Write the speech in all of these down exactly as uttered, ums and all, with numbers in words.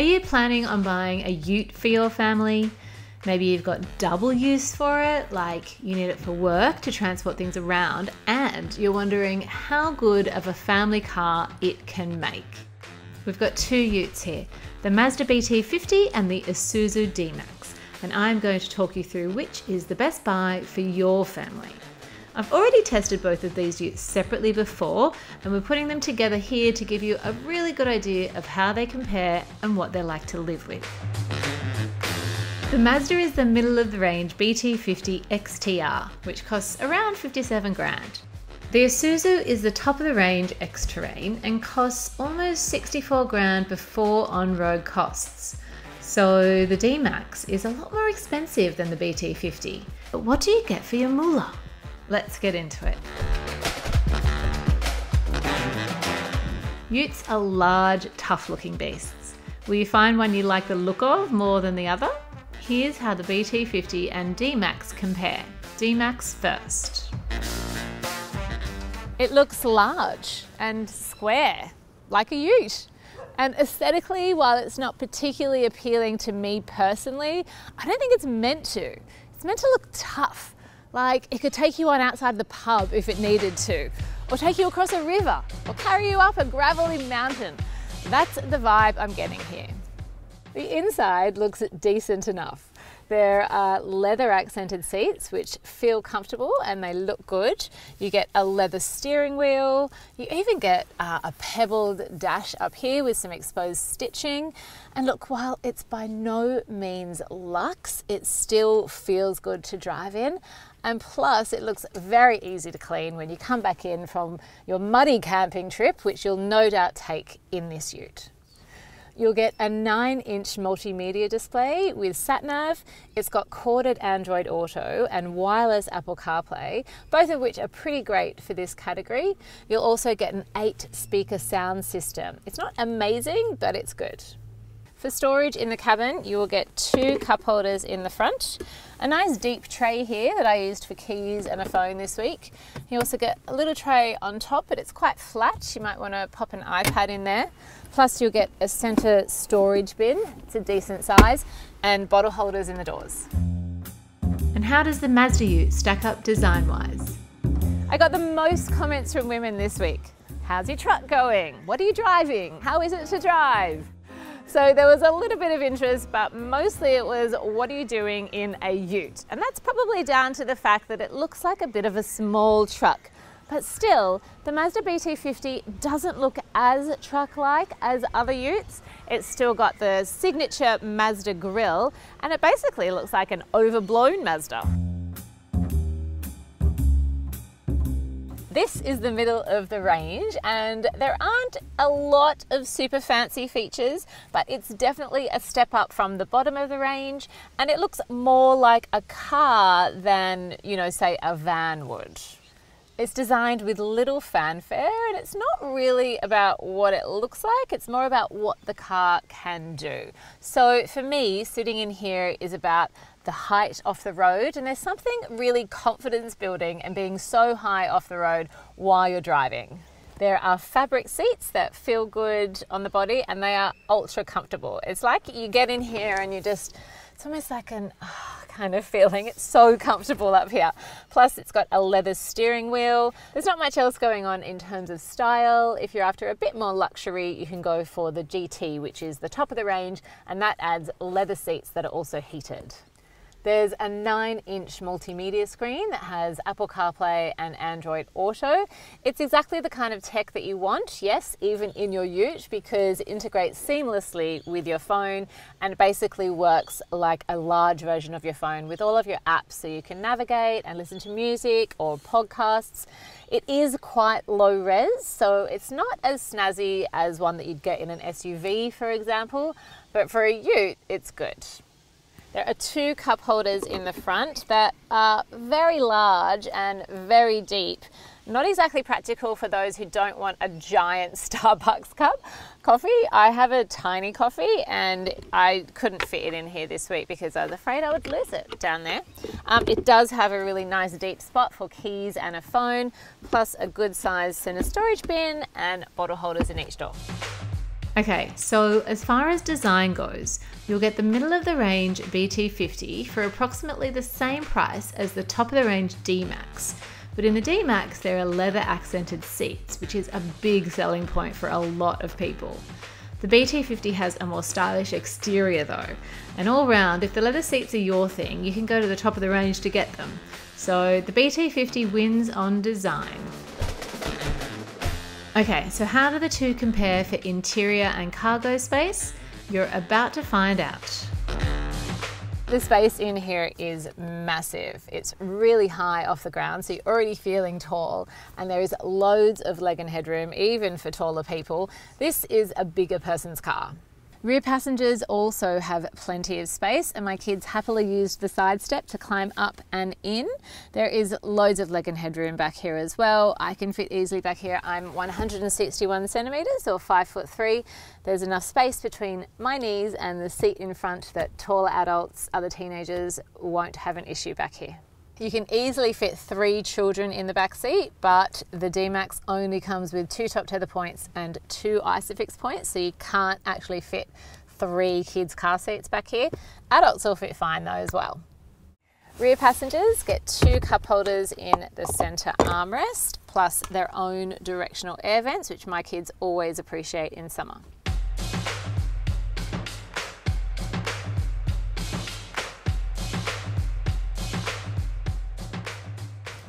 Are you planning on buying a ute for your family? Maybe you've got double use for it, like you need it for work to transport things around, and you're wondering how good of a family car it can make. We've got two utes here, the Mazda B T fifty and the Isuzu D-Max, and I'm going to talk you through which is the best buy for your family. I've already tested both of these utes separately before, and we're putting them together here to give you a really good idea of how they compare and what they're like to live with. The Mazda is the middle of the range B T fifty X T R, which costs around fifty-seven grand. The Isuzu is the top of the range X-Terrain and costs almost sixty-four grand before on-road costs. So the D-Max is a lot more expensive than the B T fifty. But what do you get for your moolah? Let's get into it. Utes are large, tough-looking beasts. Will you find one you like the look of more than the other? Here's how the B T fifty and D-Max compare. D-Max first. It looks large and square, like a ute. And aesthetically, while it's not particularly appealing to me personally, I don't think it's meant to. It's meant to look tough, like it could take you on outside the pub if it needed to, or take you across a river, or carry you up a gravelly mountain. That's the vibe I'm getting here. The inside looks decent enough. There are leather accented seats which feel comfortable and they look good. You get a leather steering wheel. You even get uh, a pebbled dash up here with some exposed stitching. And look, while it's by no means luxe, it still feels good to drive in. And plus it looks very easy to clean when you come back in from your muddy camping trip, which you'll no doubt take in this ute. You'll get a nine inch multimedia display with sat-nav. It's got corded Android Auto and wireless Apple CarPlay, both of which are pretty great for this category. You'll also get an eight speaker sound system. It's not amazing, but it's good. For storage in the cabin, you will get two cup holders in the front, a nice deep tray here that I used for keys and a phone this week. You also get a little tray on top, but it's quite flat. You might want to pop an iPad in there. Plus you'll get a center storage bin. It's a decent size, and bottle holders in the doors. And how does the Mazda ute stack up design-wise? I got the most comments from women this week. How's your truck going? What are you driving? How is it to drive? So there was a little bit of interest, but mostly it was, what are you doing in a ute? And that's probably down to the fact that it looks like a bit of a small truck. But still, the Mazda B T fifty doesn't look as truck-like as other utes. It's still got the signature Mazda grille, and it basically looks like an overblown Mazda. This is the middle of the range, and there aren't a lot of super fancy features, but it's definitely a step up from the bottom of the range, and it looks more like a car than, you know, say a van would. It's designed with little fanfare, and it's not really about what it looks like, it's more about what the car can do. So for me, sitting in here is about the height off the road, and there's something really confidence building and being so high off the road while you're driving. There are fabric seats that feel good on the body, and they are ultra comfortable. It's like you get in here and you just, it's almost like an oh, kind of feeling. It's so comfortable up here. Plus it's got a leather steering wheel. There's not much else going on in terms of style. If you're after a bit more luxury, you can go for the G T, which is the top of the range, and that adds leather seats that are also heated. There's a nine inch multimedia screen that has Apple CarPlay and Android Auto. It's exactly the kind of tech that you want, yes, even in your ute, because it integrates seamlessly with your phone and basically works like a large version of your phone with all of your apps, so you can navigate and listen to music or podcasts. It is quite low res, so it's not as snazzy as one that you'd get in an S U V, for example, but for a ute, it's good. There are two cup holders in the front that are very large and very deep. Not exactly practical for those who don't want a giant Starbucks cup coffee. I have a tiny coffee and I couldn't fit it in here this week because I was afraid I would lose it down there. Um, it does have a really nice deep spot for keys and a phone, plus a good sized center storage bin and bottle holders in each door. Okay, so as far as design goes, you'll get the middle of the range B T fifty for approximately the same price as the top of the range D-Max. But in the D-Max, there are leather accented seats, which is a big selling point for a lot of people. The B T fifty has a more stylish exterior though, and all round, if the leather seats are your thing, you can go to the top of the range to get them. So the B T fifty wins on design. Okay, so how do the two compare for interior and cargo space? You're about to find out. The space in here is massive. It's really high off the ground, so you're already feeling tall, and there is loads of leg and headroom, even for taller people. This is a bigger person's car. Rear passengers also have plenty of space, and my kids happily used the side step to climb up and in. There is loads of leg and headroom back here as well. I can fit easily back here. I'm one hundred sixty-one centimetres or five foot three. There's enough space between my knees and the seat in front that taller adults, other teenagers, won't have an issue back here. You can easily fit three children in the back seat, but the D-Max only comes with two top tether points and two ISOFIX points, so you can't actually fit three kids' car seats back here. Adults will fit fine though as well. Rear passengers get two cup holders in the centre armrest, plus their own directional air vents, which my kids always appreciate in summer.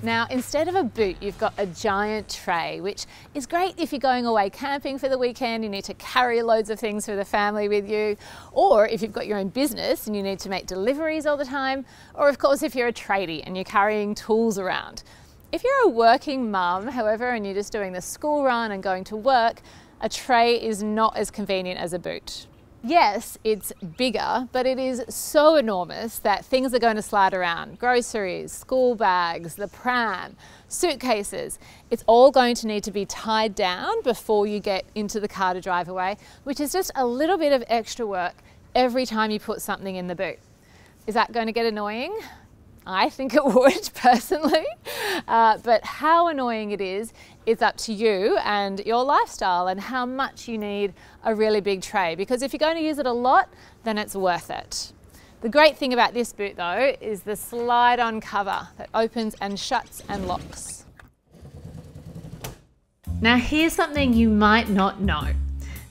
Now, instead of a boot, you've got a giant tray, which is great if you're going away camping for the weekend, you need to carry loads of things for the family with you, or if you've got your own business and you need to make deliveries all the time, or of course if you're a tradie and you're carrying tools around. If you're a working mum, however, and you're just doing the school run and going to work, a tray is not as convenient as a boot. Yes, it's bigger, but it is so enormous that things are going to slide around. Groceries, school bags, the pram, suitcases. It's all going to need to be tied down before you get into the car to drive away, which is just a little bit of extra work every time you put something in the boot. Is that going to get annoying? I think it would, personally. Uh, but how annoying it is, it's up to you and your lifestyle and how much you need a really big tray, because if you're going to use it a lot, then it's worth it. The great thing about this boot though is the slide-on cover that opens and shuts and locks. Now here's something you might not know.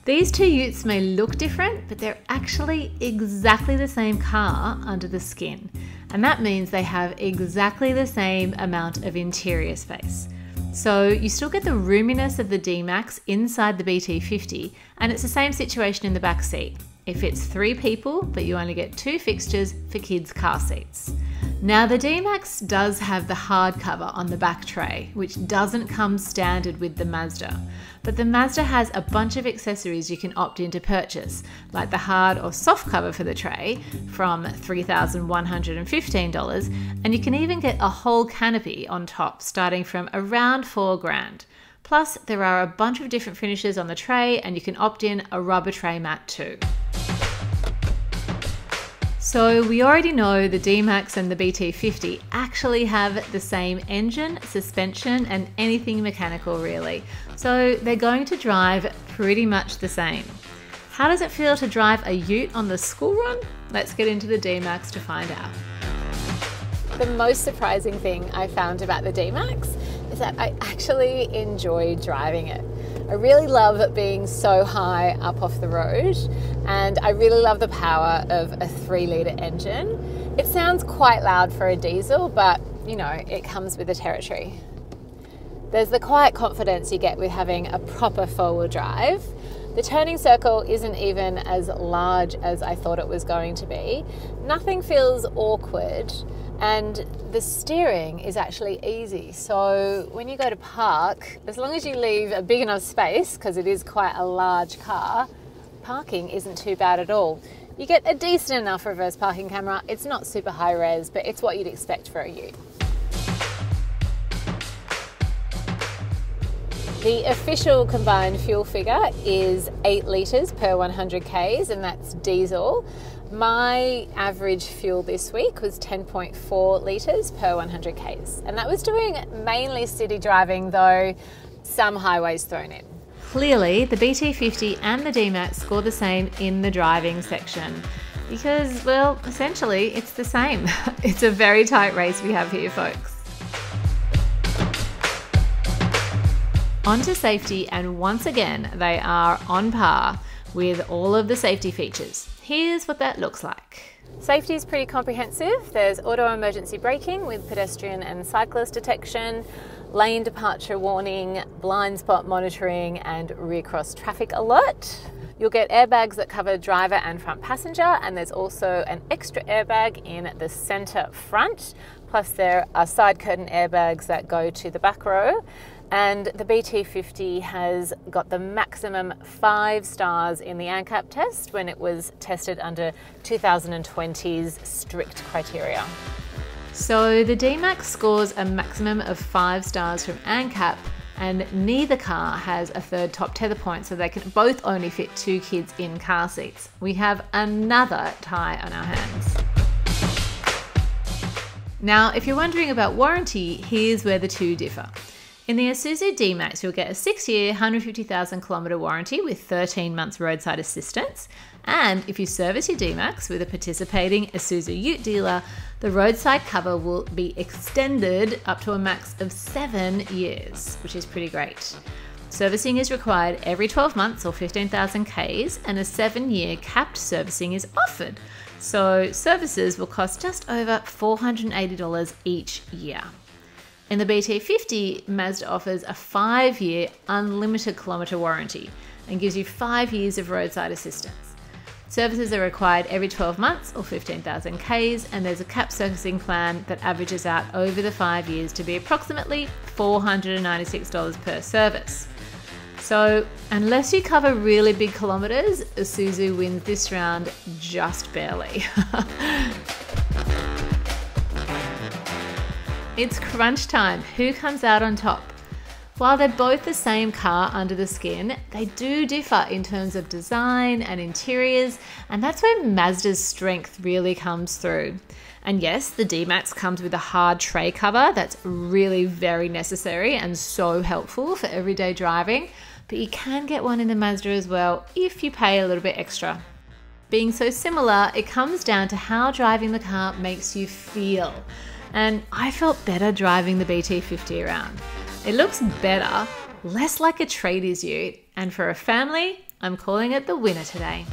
These two utes may look different, but they're actually exactly the same car under the skin. And that means they have exactly the same amount of interior space. So you still get the roominess of the D-Max inside the B T fifty, and it's the same situation in the back seat. It fits three people, but you only get two fixtures for kids' car seats. Now the D-Max does have the hard cover on the back tray, which doesn't come standard with the Mazda. But the Mazda has a bunch of accessories you can opt in to purchase, like the hard or soft cover for the tray from three thousand one hundred fifteen dollars, and you can even get a whole canopy on top starting from around four grand. Plus, there are a bunch of different finishes on the tray, and you can opt in a rubber tray mat too. So we already know the D-Max and the B T fifty actually have the same engine, suspension, and anything mechanical really. So they're going to drive pretty much the same. How does it feel to drive a ute on the school run? Let's get into the D-Max to find out. The most surprising thing I found about the D-Max is that I actually enjoy driving it. I really love being so high up off the road, and I really love the power of a three litre engine. It sounds quite loud for a diesel, but you know, it comes with the territory. There's the quiet confidence you get with having a proper four-wheel drive. The turning circle isn't even as large as I thought it was going to be. Nothing feels awkward, and the steering is actually easy. So when you go to park, as long as you leave a big enough space, because it is quite a large car, parking isn't too bad at all. You get a decent enough reverse parking camera. It's not super high res, but it's what you'd expect for a ute. The official combined fuel figure is eight litres per one hundred Ks, and that's diesel. My average fuel this week was ten point four litres per one hundred Ks, and that was doing mainly city driving, though some highways thrown in. Clearly, the B T fifty and the D-Max score the same in the driving section because, well, essentially it's the same. It's a very tight race we have here, folks. On to safety, and once again, they are on par with all of the safety features. Here's what that looks like. Safety is pretty comprehensive. There's auto emergency braking with pedestrian and cyclist detection, lane departure warning, blind spot monitoring, and rear cross traffic alert. You'll get airbags that cover driver and front passenger, and there's also an extra airbag in the centre front. Plus there are side curtain airbags that go to the back row. And the B T fifty has got the maximum five stars in the ANCAP test when it was tested under two thousand twenty's strict criteria. So the D-Max scores a maximum of five stars from ANCAP, and neither car has a third top tether point, so they can both only fit two kids in car seats. We have another tie on our hands. Now, if you're wondering about warranty, here's where the two differ. In the Isuzu D-Max, you'll get a six-year, one hundred fifty thousand kilometre warranty with thirteen months roadside assistance. And if you service your D-Max with a participating Isuzu Ute dealer, the roadside cover will be extended up to a max of seven years, which is pretty great. Servicing is required every twelve months or fifteen thousand kays, and a seven-year capped servicing is offered. So services will cost just over four hundred eighty dollars each year. In the B T fifty, Mazda offers a five-year unlimited kilometre warranty and gives you five years of roadside assistance. Services are required every twelve months or fifteen thousand kays, and there's a cap servicing plan that averages out over the five years to be approximately four hundred ninety-six dollars per service. So unless you cover really big kilometres, Isuzu wins this round just barely. It's crunch time. Who comes out on top? While they're both the same car under the skin, they do differ in terms of design and interiors, and that's where Mazda's strength really comes through. And yes, the D-Max comes with a hard tray cover that's really very necessary and so helpful for everyday driving, but you can get one in the Mazda as well if you pay a little bit extra. Being so similar, it comes down to how driving the car makes you feel. And I felt better driving the B T fifty around. It looks better, less like a tradies ute, and for a family, I'm calling it the winner today.